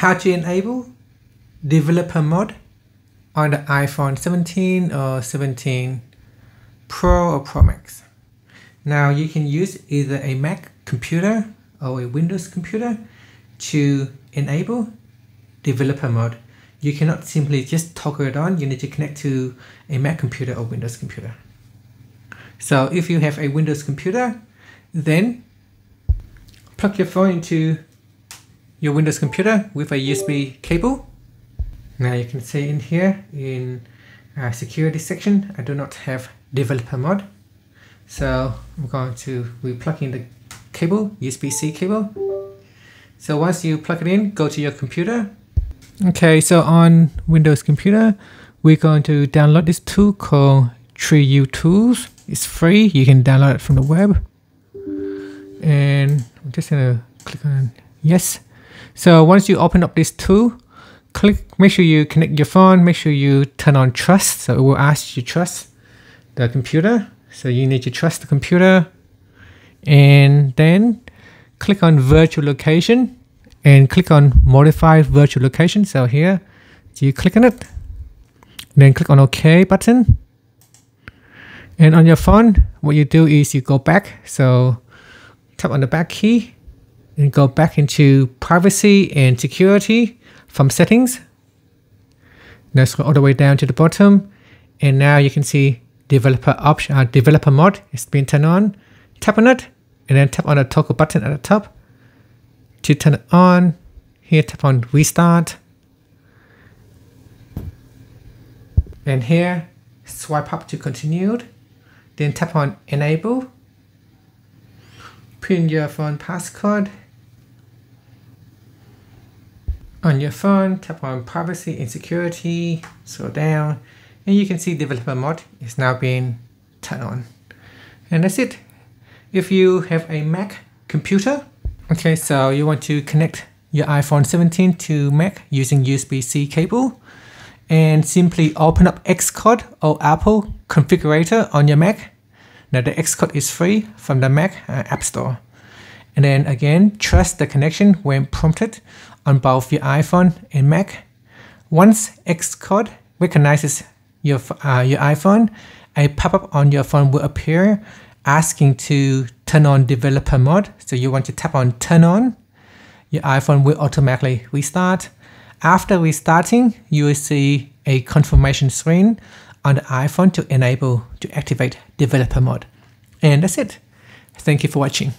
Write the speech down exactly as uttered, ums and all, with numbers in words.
how to enable Developer Mode on the iPhone seventeen or seventeen Pro or Pro Max. Now you can use either a Mac computer or a Windows computer to enable Developer Mode. You cannot simply just toggle it on, you need to connect to a Mac computer or Windows computer. So if you have a Windows computer, then plug your phone into your Windows computer with a U S B cable. Now you can see in here, in our security section, I do not have Developer Mode. So I'm going to re-plug in the cable, U S B C cable. So once you plug it in, go to your computer. Okay, so on Windows computer, we're going to download this tool called three U Tools. It's free, you can download it from the web. And I'm just gonna click on yes. So once you open up this tool, click, make sure you connect your phone, make sure you turn on trust. So it will ask you to trust the computer. So you need to trust the computer. And then click on virtual location and click on modify virtual location. So here, so you click on it, then click on OK button. And on your phone, what you do is you go back. So tap on the back key and go back into privacy and security from settings. Now scroll all the way down to the bottom. And now you can see developer option, uh, developer mode has been turned on. Tap on it and then tap on the toggle button at the top to turn it on. Here tap on restart. And here swipe up to continued. Then tap on enable. Put in your phone passcode. On your phone, tap on privacy and security, scroll down, and you can see developer mode is now being turned on. And that's it. If you have a Mac computer, okay, so you want to connect your iPhone seventeen to Mac using U S B C cable, and simply open up Xcode or Apple Configurator on your Mac. Now the Xcode is free from the Mac uh, App Store. And then again, trust the connection when prompted on both your iPhone and Mac. Once Xcode recognizes your, uh, your iPhone, a pop-up on your phone will appear asking to turn on developer mode. So you want to tap on turn on. Your iPhone will automatically restart. After restarting, you will see a confirmation screen on the iPhone to enable, to activate developer mode. And that's it. Thank you for watching.